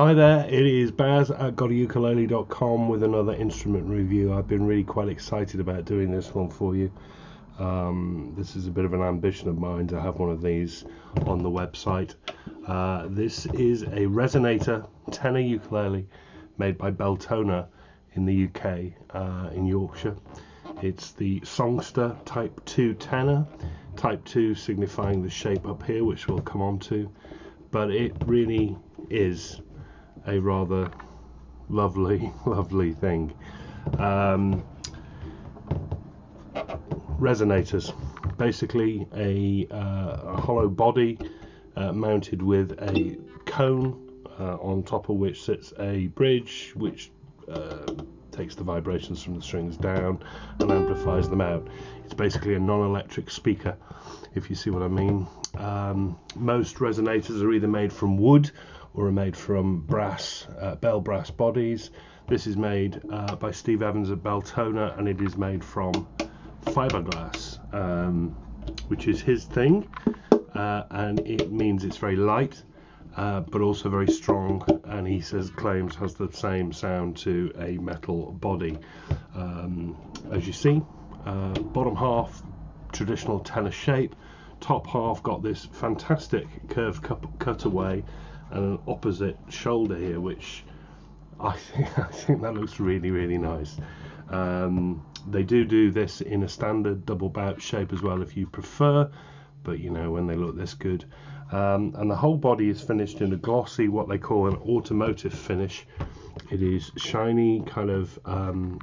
Hi there, it is Baz at GotAUkulele.com with another instrument review. I've been really quite excited about doing this one for you. This is a bit of an ambition of mine to have one of these on the website. This is a resonator tenor ukulele made by Beltona in the UK, in Yorkshire. It's the Songster Type 2 Tenor, Type 2 signifying the shape up here, which we'll come on to, but it really is a rather lovely thing. Resonators, basically a hollow body mounted with a cone on top of which sits a bridge which takes the vibrations from the strings down and amplifies them out. It's basically a non-electric speaker, if you see what I mean. Most resonators are either made from wood or are made from brass, bell brass bodies. This is made by Steve Evans at Beltona, and it is made from fiberglass, which is his thing, and it means it's very light, but also very strong, and he claims has the same sound to a metal body. As you see, bottom half traditional tenor shape, top half got this fantastic curved cutaway and an opposite shoulder here, which I think that looks really nice. They do this in a standard double bout shape as well if you prefer, but you know, when they look this good. And the whole body is finished in a glossy, what they call an automotive finish. It is shiny, kind of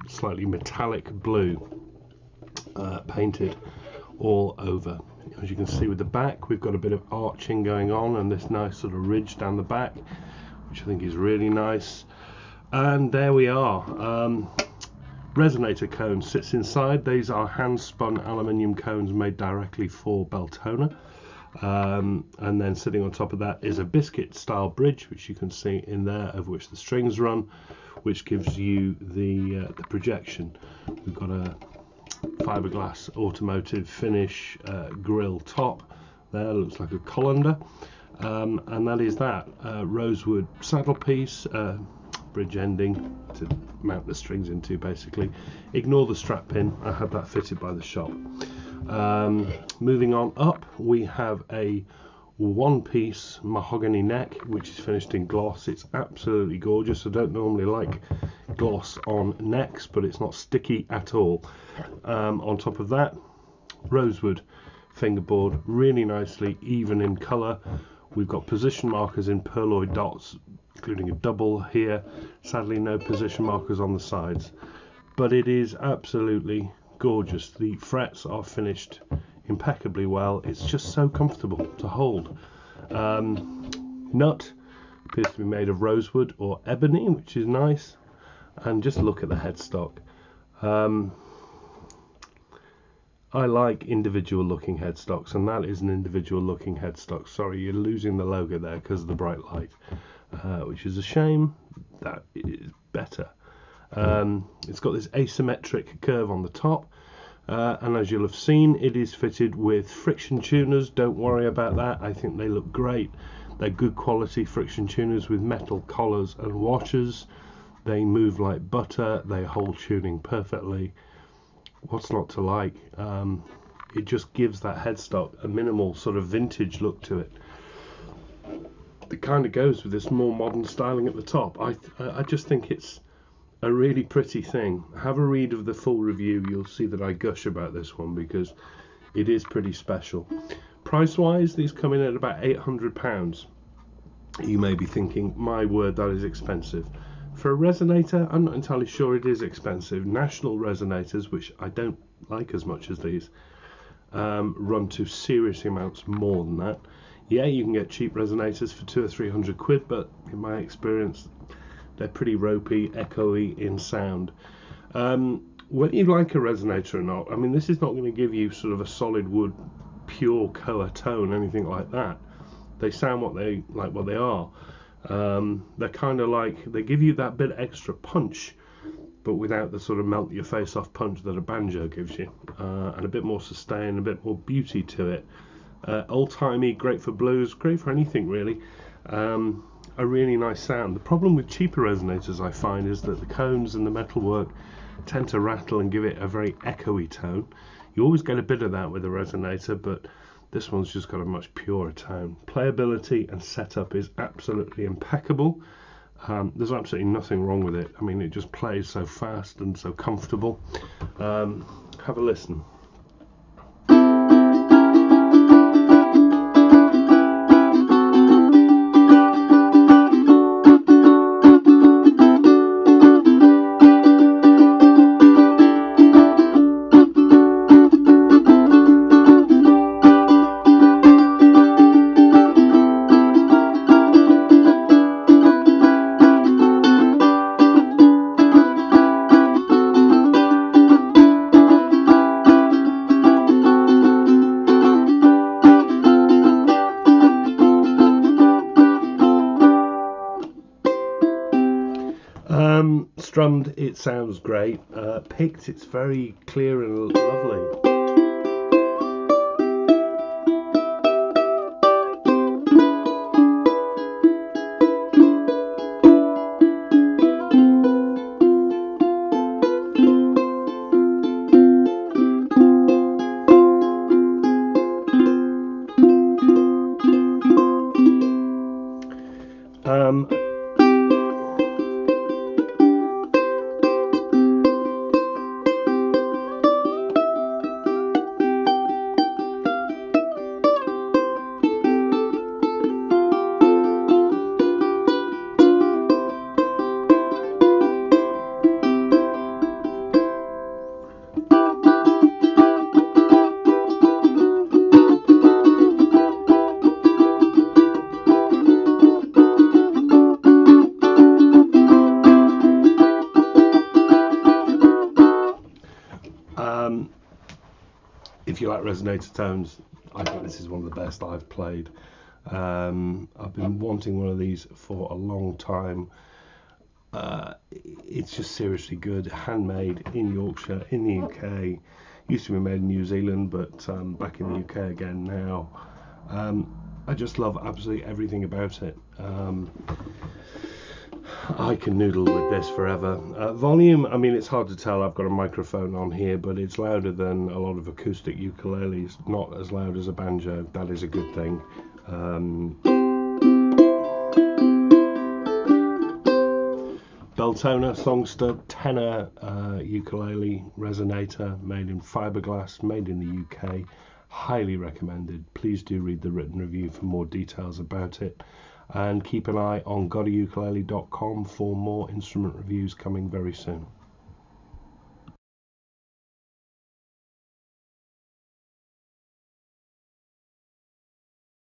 slightly metallic blue, painted all over. As you can see with the back, we've got a bit of arching going on and this nice sort of ridge down the back, which I think is really nice. And there we are. Resonator cone sits inside. These are hand-spun aluminium cones made directly for Beltona. And then sitting on top of that is a biscuit style bridge, which you can see in there, over which the strings run, which gives you the projection. We've got a fiberglass automotive finish grill top there, looks like a colander, and that is that. Rosewood saddle piece, bridge ending to mount the strings into. Basically ignore the strap pin, I had that fitted by the shop. Moving on up, we have a one-piece mahogany neck which is finished in gloss. It's absolutely gorgeous. I don't normally like gloss on necks, but it's not sticky at all. On top of that, rosewood fingerboard, really nicely even in color. We've got position markers in pearloid dots, including a double here. Sadly no position markers on the sides, but it is absolutely gorgeous. The frets are finished impeccably well. It's just so comfortable to hold. Nut appears to be made of rosewood or ebony, which is nice, and just look at the headstock. I like individual looking headstocks, and that is an individual looking headstock. Sorry, you're losing the logo there because of the bright light, which is a shame. That is better. It's got this asymmetric curve on the top, and as you'll have seen, it is fitted with friction tuners. Don't worry about that, I think they look great. They're good quality friction tuners with metal collars and washers. They move like butter, they hold tuning perfectly. What's not to like? It just gives that headstock a minimal sort of vintage look to it. It kind of goes with this more modern styling at the top. I just think it's a really pretty thing. Have a read of the full review, you'll see that I gush about this one because it is pretty special. Price wise, these come in at about £800. You may be thinking, my word, that is expensive. For a resonator, I'm not entirely sure it is expensive. National resonators, which I don't like as much as these, run to serious amounts more than that. Yeah, you can get cheap resonators for 200 or 300 quid, but in my experience they're pretty ropey, echoey in sound. Whether you like a resonator or not, I mean, this is not going to give you sort of a solid wood, pure koa tone, anything like that. They sound what they are. They're kind of like, they give you that bit extra punch, but without the sort of melt your face off punch that a banjo gives you, and a bit more sustain, a bit more beauty to it. Old-timey, great for blues, great for anything really. a really nice sound. The problem with cheaper resonators, I find, is that the cones and the metalwork tend to rattle and give it a very echoey tone. You always get a bit of that with a resonator, but this one's just got a much purer tone. Playability and setup is absolutely impeccable. There's absolutely nothing wrong with it. I mean, it just plays so fast and so comfortable. Have a listen. Strummed, it sounds great. Picked, it's very clear and lovely. If you like resonator tones, I think this is one of the best I've played. I've been wanting one of these for a long time. It's just seriously good, handmade in Yorkshire, in the UK. Used to be made in New Zealand, but back in the UK again now. I just love absolutely everything about it. I can noodle with this forever. Volume, I mean, it's hard to tell. I've got a microphone on here, but it's louder than a lot of acoustic ukuleles. Not as loud as a banjo. That is a good thing. Beltona Songster Tenor ukulele resonator, made in fiberglass, made in the UK. Highly recommended. Please do read the written review for more details about it. And keep an eye on GotAUkulele.com for more instrument reviews coming very soon.